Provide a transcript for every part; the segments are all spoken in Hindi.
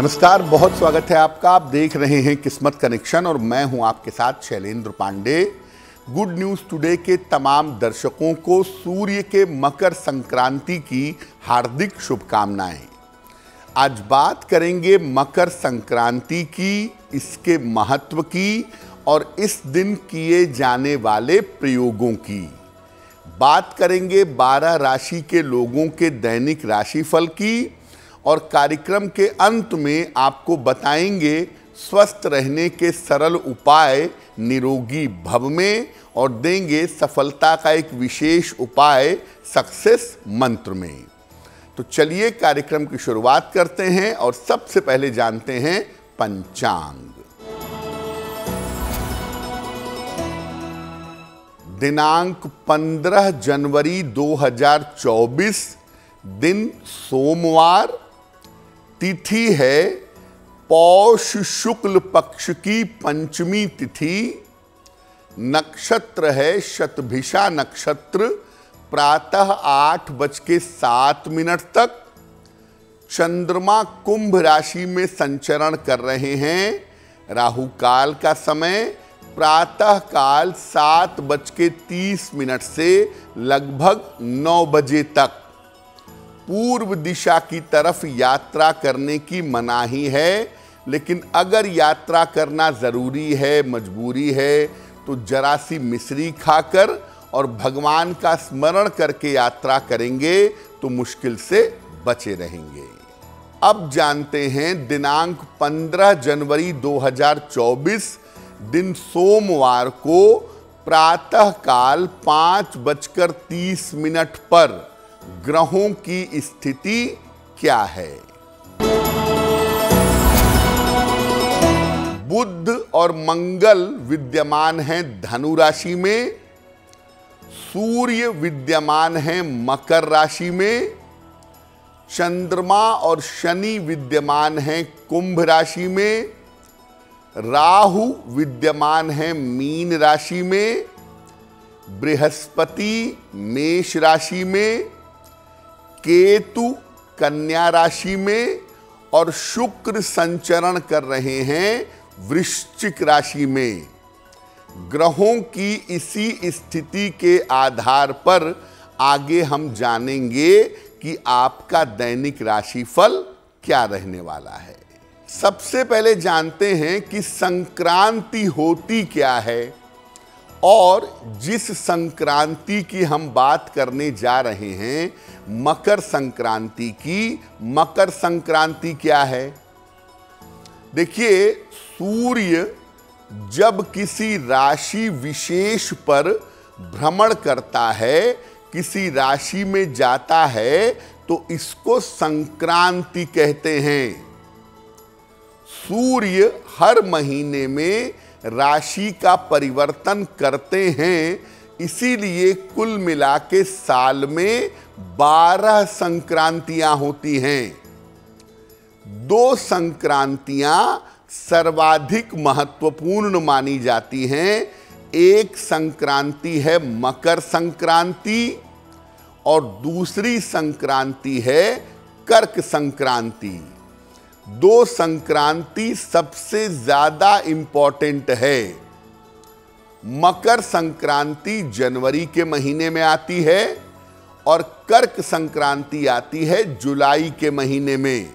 नमस्कार, बहुत स्वागत है आपका। आप देख रहे हैं किस्मत कनेक्शन और मैं हूं आपके साथ Shailendra Pandey. Good news today के तमाम दर्शकों को सूर्य के मकर संक्रांति की हार्दिक शुभकामनाएं। आज बात करेंगे मकर संक्रांति की, इसके महत्व की और इस दिन किए जाने वाले प्रयोगों की। बात करेंगे 12 राशि के लोगों के दैनिक राशिफल की और कार्यक्रम के अंत में आपको बताएंगे स्वस्थ रहने के सरल उपाय निरोगी भव में और देंगे सफलता का एक विशेष उपाय सक्सेस मंत्र में। तो चलिए कार्यक्रम की शुरुआत करते हैं और सबसे पहले जानते हैं पंचांग। दिनांक 15 जनवरी 2024, दिन सोमवार, तिथि है पौष शुक्ल पक्ष की पंचमी तिथि, नक्षत्र है शतभिषा नक्षत्र, प्रातः 8:07 तक। चंद्रमा कुंभ राशि में संचरण कर रहे हैं। राहु काल का समय प्रातः काल 7:30 से लगभग 9 बजे तक। पूर्व दिशा की तरफ यात्रा करने की मनाही है, लेकिन अगर यात्रा करना ज़रूरी है, मजबूरी है, तो जरा सी मिश्री खाकर और भगवान का स्मरण करके यात्रा करेंगे तो मुश्किल से बचे रहेंगे। अब जानते हैं दिनांक 15 जनवरी 2024, दिन सोमवार को प्रातः काल 5:30 पर ग्रहों की स्थिति क्या है। बुध और मंगल विद्यमान हैं धनु राशि में, सूर्य विद्यमान हैं मकर राशि में, चंद्रमा और शनि विद्यमान हैं कुंभ राशि में, राहु विद्यमान हैं मीन राशि में, बृहस्पति मेष राशि में, केतु कन्या राशि में और शुक्र संचरण कर रहे हैं वृश्चिक राशि में। ग्रहों की इसी स्थिति के आधार पर आगे हम जानेंगे कि आपका दैनिक राशिफल क्या रहने वाला है। सबसे पहले जानते हैं कि संक्रांति होती क्या है और जिस संक्रांति की हम बात करने जा रहे हैं मकर संक्रांति की, मकर संक्रांति क्या है। देखिए, सूर्य जब किसी राशि विशेष पर भ्रमण करता है, किसी राशि में जाता है, तो इसको संक्रांति कहते हैं। सूर्य हर महीने में राशि का परिवर्तन करते हैं, इसीलिए कुल मिला के साल में 12 संक्रांतियां होती हैं। 2 संक्रांतियां सर्वाधिक महत्वपूर्ण मानी जाती हैं। एक संक्रांति है मकर संक्रांति और दूसरी संक्रांति है कर्क संक्रांति। 2 संक्रांति सबसे ज़्यादा इम्पॉर्टेंट है। मकर संक्रांति जनवरी के महीने में आती है और कर्क संक्रांति आती है जुलाई के महीने में।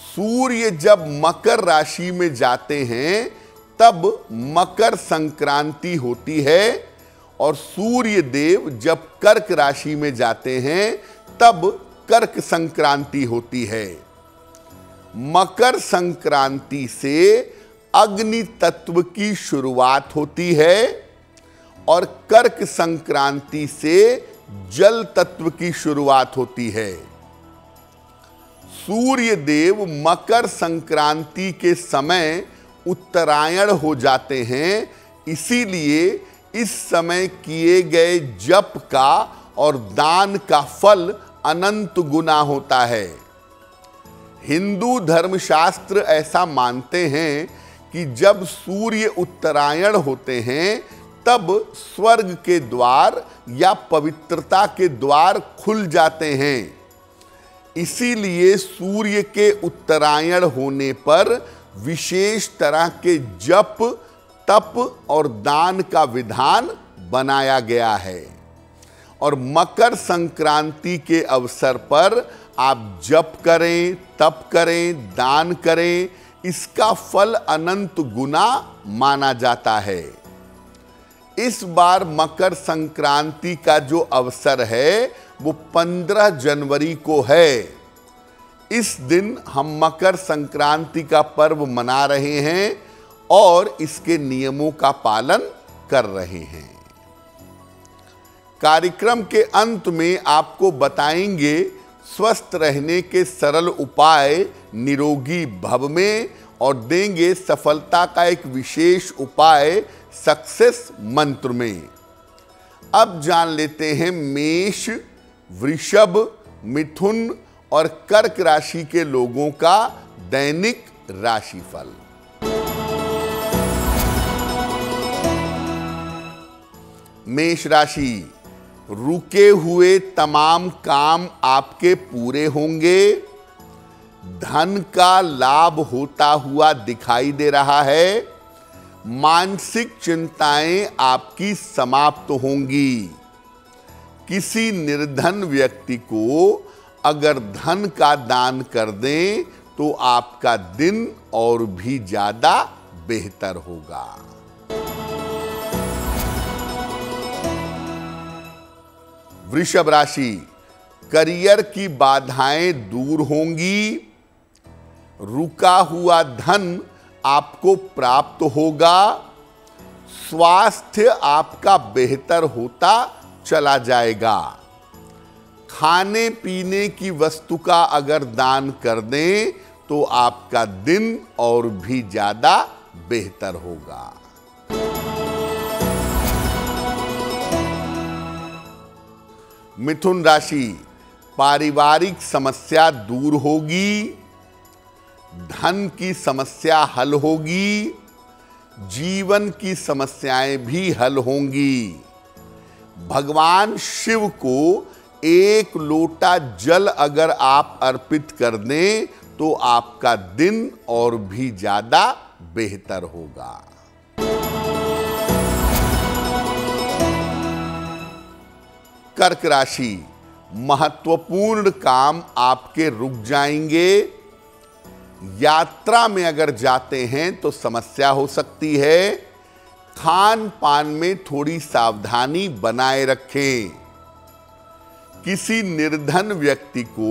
सूर्य जब मकर राशि में जाते हैं तब मकर संक्रांति होती है और सूर्य देव जब कर्क राशि में जाते हैं तब कर्क संक्रांति होती है। मकर संक्रांति से अग्नि तत्व की शुरुआत होती है और कर्क संक्रांति से जल तत्व की शुरुआत होती है। सूर्य देव मकर संक्रांति के समय उत्तरायण हो जाते हैं, इसीलिए इस समय किए गए जप का और दान का फल अनंत गुना होता है। हिंदू धर्मशास्त्र ऐसा मानते हैं कि जब सूर्य उत्तरायण होते हैं तब स्वर्ग के द्वार या पवित्रता के द्वार खुल जाते हैं। इसीलिए सूर्य के उत्तरायण होने पर विशेष तरह के जप, तप और दान का विधान बनाया गया है। और मकर संक्रांति के अवसर पर आप जप करें, तप करें, दान करें, इसका फल अनंत गुना माना जाता है। इस बार मकर संक्रांति का जो अवसर है वो 15 जनवरी को है। इस दिन हम मकर संक्रांति का पर्व मना रहे हैं और इसके नियमों का पालन कर रहे हैं। कार्यक्रम के अंत में आपको बताएंगे स्वस्थ रहने के सरल उपाय निरोगी भव में, और देंगे सफलता का एक विशेष उपाय सक्सेस मंत्र में। अब जान लेते हैं मेष, वृषभ, मिथुन और कर्क राशि के लोगों का दैनिक राशिफल। मेष राशि, रुके हुए तमाम काम आपके पूरे होंगे। धन का लाभ होता हुआ दिखाई दे रहा है। मानसिक चिंताएं आपकी समाप्त होंगी। किसी निर्धन व्यक्ति को अगर धन का दान कर दें तो आपका दिन और भी ज्यादा बेहतर होगा। वृषभ राशि, करियर की बाधाएं दूर होंगी। रुका हुआ धन आपको प्राप्त होगा। स्वास्थ्य आपका बेहतर होता चला जाएगा। खाने पीने की वस्तु का अगर दान कर दें तो आपका दिन और भी ज्यादा बेहतर होगा। मिथुन राशि, पारिवारिक समस्या दूर होगी। धन की समस्या हल होगी। जीवन की समस्याएं भी हल होंगी। भगवान शिव को एक लोटा जल अगर आप अर्पित कर दें तो आपका दिन और भी ज्यादा बेहतर होगा। कर्क राशि, महत्वपूर्ण काम आपके रुक जाएंगे। यात्रा में अगर जाते हैं तो समस्या हो सकती है। खान पान में थोड़ी सावधानी बनाए रखें। किसी निर्धन व्यक्ति को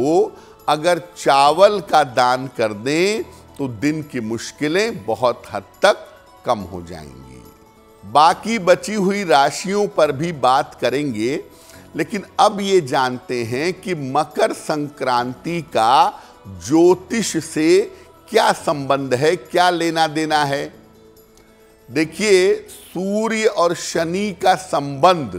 अगर चावल का दान कर दें तो दिन की मुश्किलें बहुत हद तक कम हो जाएंगी। बाकी बची हुई राशियों पर भी बात करेंगे, लेकिन अब ये जानते हैं कि मकर संक्रांति का ज्योतिष से क्या संबंध है, क्या लेना देना है। देखिए, सूर्य और शनि का संबंध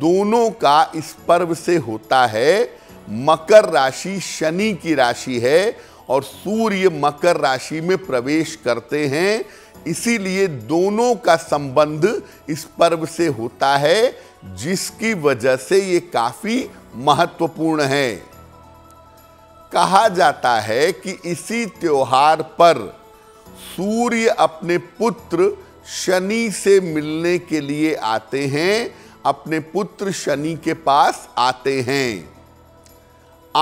दोनों का इस पर्व से होता है। मकर राशि शनि की राशि है और सूर्य मकर राशि में प्रवेश करते हैं, इसीलिए दोनों का संबंध इस पर्व से होता है, जिसकी वजह से ये काफी महत्वपूर्ण है। कहा जाता है कि इसी त्योहार पर सूर्य अपने पुत्र शनि से मिलने के लिए आते हैं, अपने पुत्र शनि के पास आते हैं।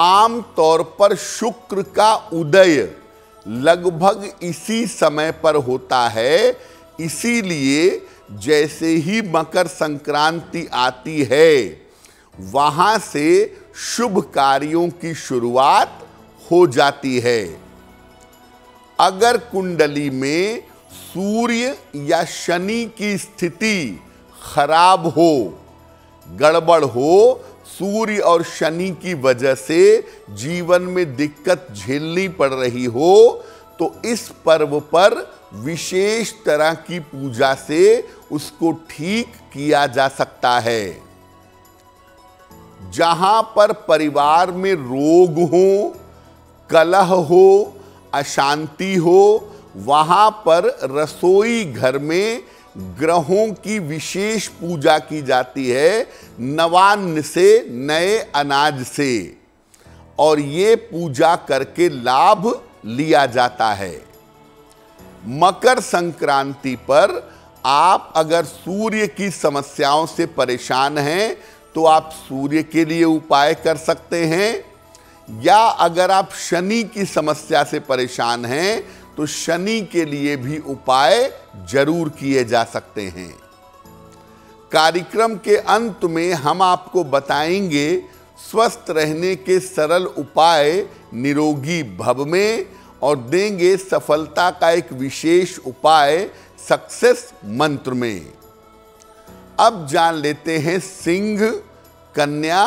आम तौर पर शुक्र का उदय लगभग इसी समय पर होता है, इसीलिए जैसे ही मकर संक्रांति आती है वहां से शुभ कार्यों की शुरुआत हो जाती है। अगर कुंडली में सूर्य या शनि की स्थिति खराब हो, गड़बड़ हो, सूर्य और शनि की वजह से जीवन में दिक्कत झेलनी पड़ रही हो, तो इस पर्व पर विशेष तरह की पूजा से उसको ठीक किया जा सकता है। जहां पर परिवार में रोग हो, कलह हो, अशांति हो, वहां पर रसोई घर में ग्रहों की विशेष पूजा की जाती है, नवान्न से, नए अनाज से। और ये पूजा करके लाभ लिया जाता है। मकर संक्रांति पर आप अगर सूर्य की समस्याओं से परेशान हैं तो आप सूर्य के लिए उपाय कर सकते हैं, या अगर आप शनि की समस्या से परेशान हैं तो शनि के लिए भी उपाय जरूर किए जा सकते हैं। कार्यक्रम के अंत में हम आपको बताएंगे स्वस्थ रहने के सरल उपाय निरोगी भव में, और देंगे सफलता का एक विशेष उपाय सक्सेस मंत्र में। अब जान लेते हैं सिंह, कन्या,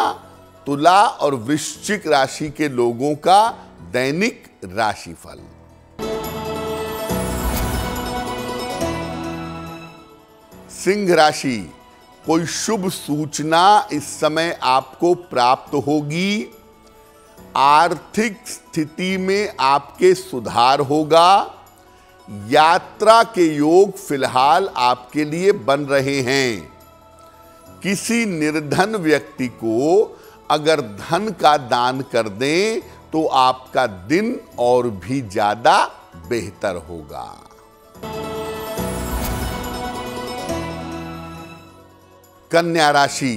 तुला और वृश्चिक राशि के लोगों का दैनिक राशिफल। सिंह राशि, कोई शुभ सूचना इस समय आपको प्राप्त होगी। आर्थिक स्थिति में आपके सुधार होगा। यात्रा के योग फिलहाल आपके लिए बन रहे हैं। किसी निर्धन व्यक्ति को अगर धन का दान कर दें तो आपका दिन और भी ज्यादा बेहतर होगा। कन्या राशि,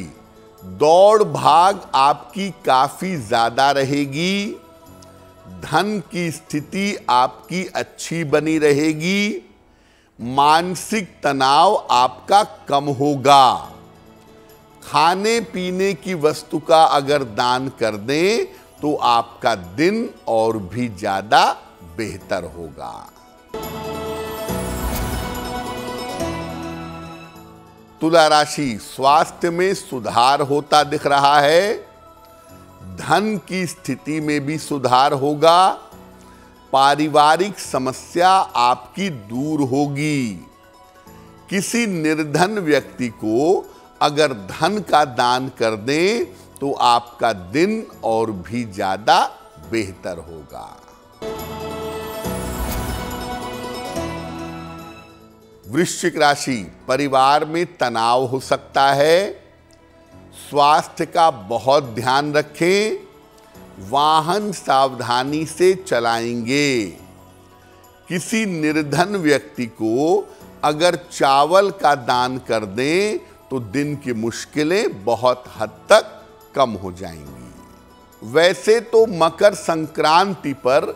दौड़ भाग आपकी काफी ज्यादा रहेगी। धन की स्थिति आपकी अच्छी बनी रहेगी। मानसिक तनाव आपका कम होगा। खाने पीने की वस्तु का अगर दान कर दें तो आपका दिन और भी ज्यादा बेहतर होगा। तुला राशि, स्वास्थ्य में सुधार होता दिख रहा है। धन की स्थिति में भी सुधार होगा। पारिवारिक समस्या आपकी दूर होगी। किसी निर्धन व्यक्ति को अगर धन का दान कर दें तो आपका दिन और भी ज्यादा बेहतर होगा। वृश्चिक राशि, परिवार में तनाव हो सकता है। स्वास्थ्य का बहुत ध्यान रखें। वाहन सावधानी से चलाएंगे। किसी निर्धन व्यक्ति को अगर चावल का दान कर दें तो दिन की मुश्किलें बहुत हद तक कम हो जाएंगी। वैसे तो मकर संक्रांति पर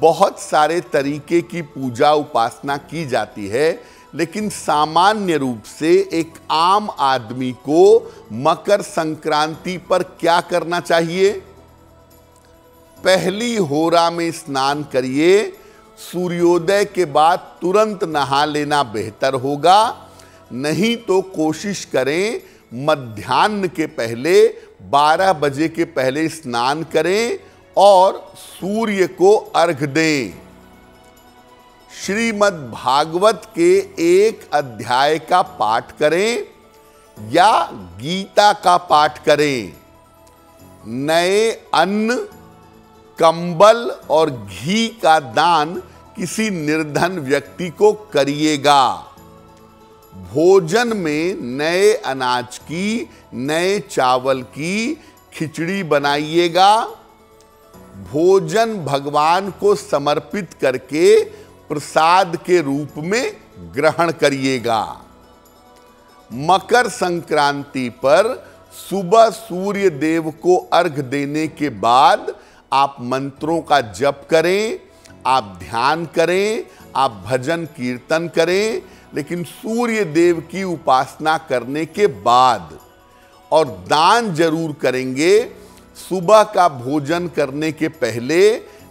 बहुत सारे तरीके की पूजा उपासना की जाती है, लेकिन सामान्य रूप से एक आम आदमी को मकर संक्रांति पर क्या करना चाहिए? पहली होरा में स्नान करिए। सूर्योदय के बाद तुरंत नहा लेना बेहतर होगा, नहीं तो कोशिश करें मध्याह्न के पहले 12 बजे के पहले स्नान करें और सूर्य को अर्घ्य दें। श्रीमद् भागवत के एक अध्याय का पाठ करें या गीता का पाठ करें। नए अन्न, कंबल और घी का दान किसी निर्धन व्यक्ति को करिएगा। भोजन में नए अनाज की, नए चावल की खिचड़ी बनाइएगा। भोजन भगवान को समर्पित करके प्रसाद के रूप में ग्रहण करिएगा। मकर संक्रांति पर सुबह सूर्य देव को अर्घ्य देने के बाद आप मंत्रों का जप करें, आप ध्यान करें, आप भजन कीर्तन करें, लेकिन सूर्य देव की उपासना करने के बाद। और दान जरूर करेंगे। सुबह का भोजन करने के पहले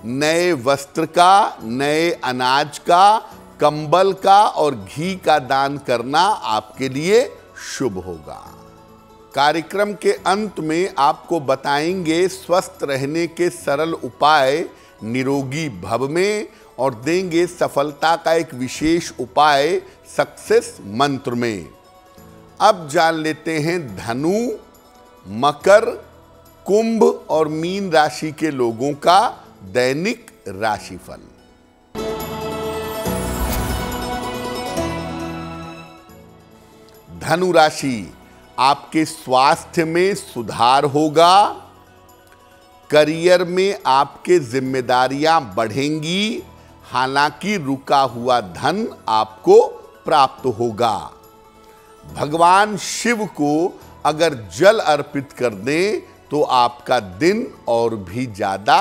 नए वस्त्र का, नए अनाज का, कंबल का और घी का दान करना आपके लिए शुभ होगा। कार्यक्रम के अंत में आपको बताएंगे स्वस्थ रहने के सरल उपाय निरोगी भव में, और देंगे सफलता का एक विशेष उपाय सक्सेस मंत्र में। अब जान लेते हैं धनु, मकर, कुंभ और मीन राशि के लोगों का दैनिक राशिफल। धनु राशि, आपके स्वास्थ्य में सुधार होगा। करियर में आपके जिम्मेदारियां बढ़ेंगी, हालांकि रुका हुआ धन आपको प्राप्त होगा। भगवान शिव को अगर जल अर्पित कर दें तो आपका दिन और भी ज्यादा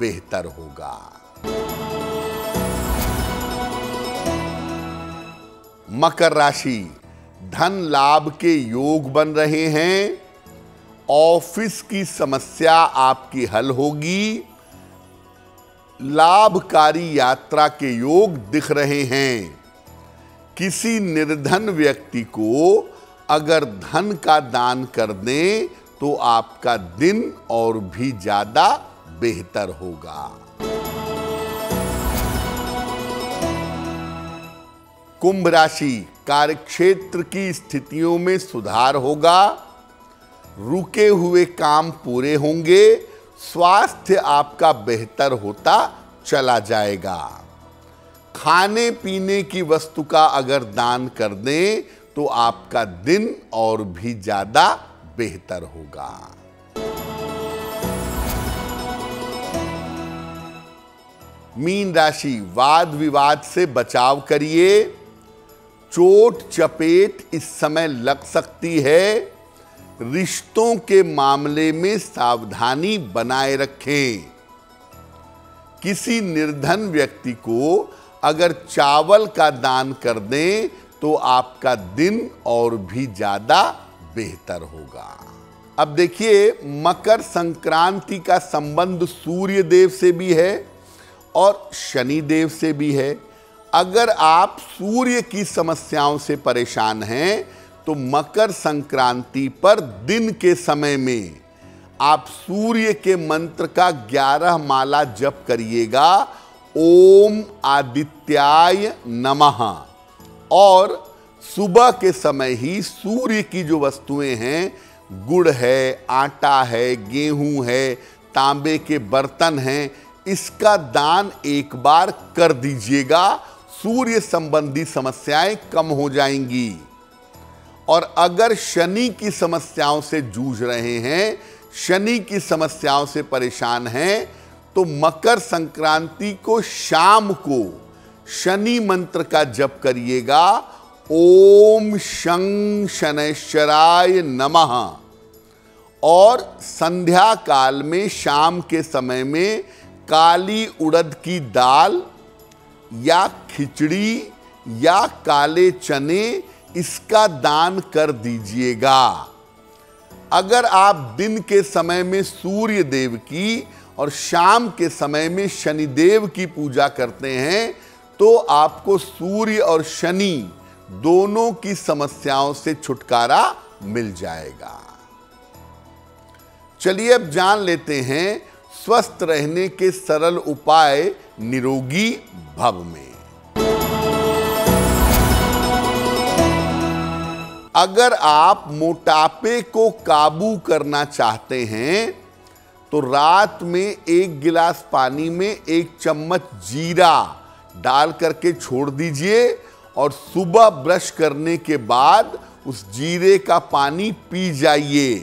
बेहतर होगा। मकर राशि, धन लाभ के योग बन रहे हैं। ऑफिस की समस्या आपकी हल होगी। लाभकारी यात्रा के योग दिख रहे हैं। किसी निर्धन व्यक्ति को अगर धन का दान कर दें तो आपका दिन और भी ज्यादा बेहतर होगा। कुंभ राशि, कार्यक्षेत्र की स्थितियों में सुधार होगा। रुके हुए काम पूरे होंगे। स्वास्थ्य आपका बेहतर होता चला जाएगा। खाने पीने की वस्तु का अगर दान कर दें तो आपका दिन और भी ज्यादा बेहतर होगा। मीन राशि, वाद विवाद से बचाव करिए। चोट चपेट इस समय लग सकती है। रिश्तों के मामले में सावधानी बनाए रखें। किसी निर्धन व्यक्ति को अगर चावल का दान कर दें तो आपका दिन और भी ज्यादा बेहतर होगा। अब देखिए, मकर संक्रांति का संबंध सूर्य देव से भी है और शनि देव से भी है। अगर आप सूर्य की समस्याओं से परेशान हैं तो मकर संक्रांति पर दिन के समय में आप सूर्य के मंत्र का 11 माला जप करिएगा, ओम आदित्याय नमः। और सुबह के समय ही सूर्य की जो वस्तुएं हैं, गुड़ है, आटा है, गेहूं है, तांबे के बर्तन हैं, इसका दान एक बार कर दीजिएगा। सूर्य संबंधी समस्याएं कम हो जाएंगी। और अगर शनि की समस्याओं से जूझ रहे हैं, शनि की समस्याओं से परेशान हैं, तो मकर संक्रांति को शाम को शनि मंत्र का जप करिएगा, ओम शं शनैश्चराय नमः। और संध्या काल में, शाम के समय में, काली उड़द की दाल या खिचड़ी या काले चने, इसका दान कर दीजिएगा। अगर आप दिन के समय में सूर्य देव की और शाम के समय में शनिदेव की पूजा करते हैं तो आपको सूर्य और शनि दोनों की समस्याओं से छुटकारा मिल जाएगा। चलिए अब जान लेते हैं स्वस्थ रहने के सरल उपाय निरोगी भव में। अगर आप मोटापे को काबू करना चाहते हैं तो रात में एक गिलास पानी में 1 चम्मच जीरा डाल करके छोड़ दीजिए और सुबह ब्रश करने के बाद उस जीरे का पानी पी जाइए।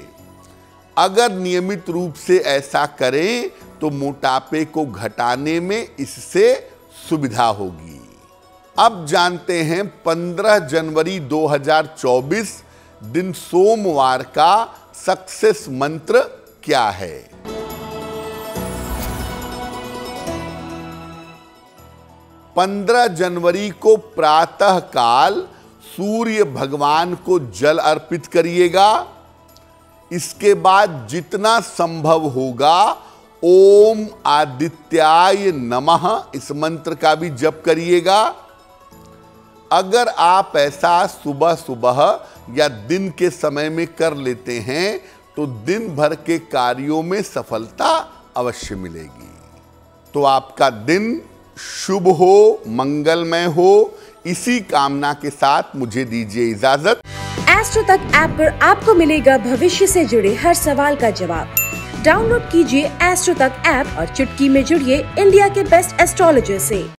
अगर नियमित रूप से ऐसा करें तो मोटापे को घटाने में इससे सुविधा होगी। अब जानते हैं 15 जनवरी 2024 दिन सोमवार का सक्सेस मंत्र क्या है। पंद्रह जनवरी को प्रातः काल सूर्य भगवान को जल अर्पित करिएगा। इसके बाद जितना संभव होगा ओम आदित्याय नमः इस मंत्र का भी जप करिएगा। अगर आप ऐसा सुबह सुबह या दिन के समय में कर लेते हैं तो दिन भर के कार्यों में सफलता अवश्य मिलेगी। तो आपका दिन शुभ हो, मंगलमय हो, इसी कामना के साथ मुझे दीजिए इजाजत। एस्ट्रो तक ऐप पर आपको मिलेगा भविष्य से जुड़े हर सवाल का जवाब। डाउनलोड कीजिए एस्ट्रो तक ऐप और चुटकी में जुड़िए इंडिया के बेस्ट एस्ट्रोलॉजर से।